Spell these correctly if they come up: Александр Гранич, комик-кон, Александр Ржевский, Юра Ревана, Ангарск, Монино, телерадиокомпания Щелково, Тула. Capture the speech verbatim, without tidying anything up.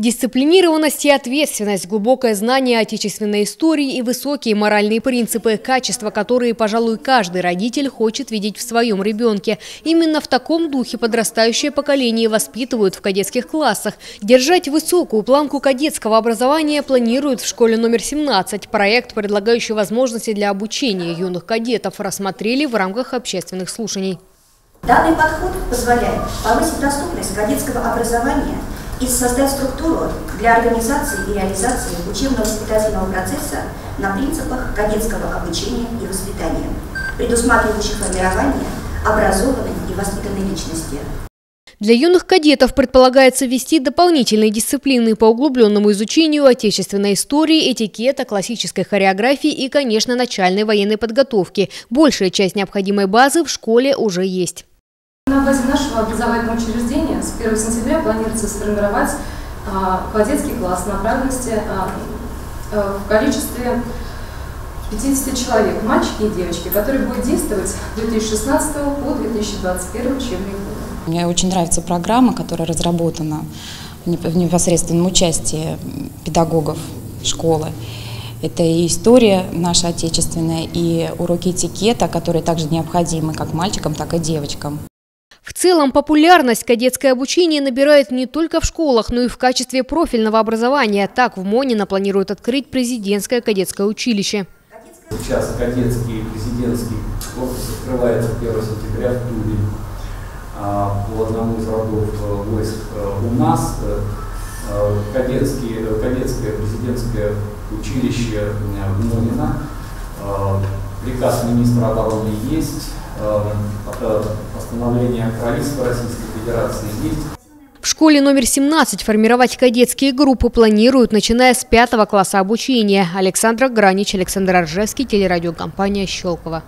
Дисциплинированность и ответственность, глубокое знание отечественной истории и высокие моральные принципы – качества, которые, пожалуй, каждый родитель хочет видеть в своем ребенке. Именно в таком духе подрастающее поколение воспитывают в кадетских классах. Держать высокую планку кадетского образования планируют в школе номер семнадцать. Проект, предлагающий возможности для обучения юных кадетов, рассмотрели в рамках общественных слушаний. Данный подход позволяет повысить доступность кадетского образования и создать структуру для организации и реализации учебно-воспитательного процесса на принципах кадетского обучения и воспитания, предусматривающих формирование образованной и воспитанной личности. Для юных кадетов предполагается ввести дополнительные дисциплины по углубленному изучению отечественной истории, этикета, классической хореографии и, конечно, начальной военной подготовки. Большая часть необходимой базы в школе уже есть. На базе нашего образовательного учреждения с первого сентября планируется сформировать кадетский класс направленности в количестве пятидесяти человек, мальчики и девочки, которые будут действовать с две тысячи шестнадцатого по две тысячи двадцать первый учебный год. Мне очень нравится программа, которая разработана в непосредственном участии педагогов школы. Это и история наша отечественная, и уроки этикета, которые также необходимы как мальчикам, так и девочкам. В целом, популярность кадетское обучение набирает не только в школах, но и в качестве профильного образования. Так, в Монино планируют открыть президентское кадетское училище. Сейчас кадетский президентский корпус открывается первого сентября в Туле. По одному из родов войск у нас кадетские, кадетское президентское училище в Монино. Приказ министра обороны есть. Постановление правительства Российской Федерации есть. В школе номер семнадцать формировать кадетские группы планируют, начиная с пятого класса обучения. Александр Гранич, Александр Ржевский, телерадиокомпания «Щелково».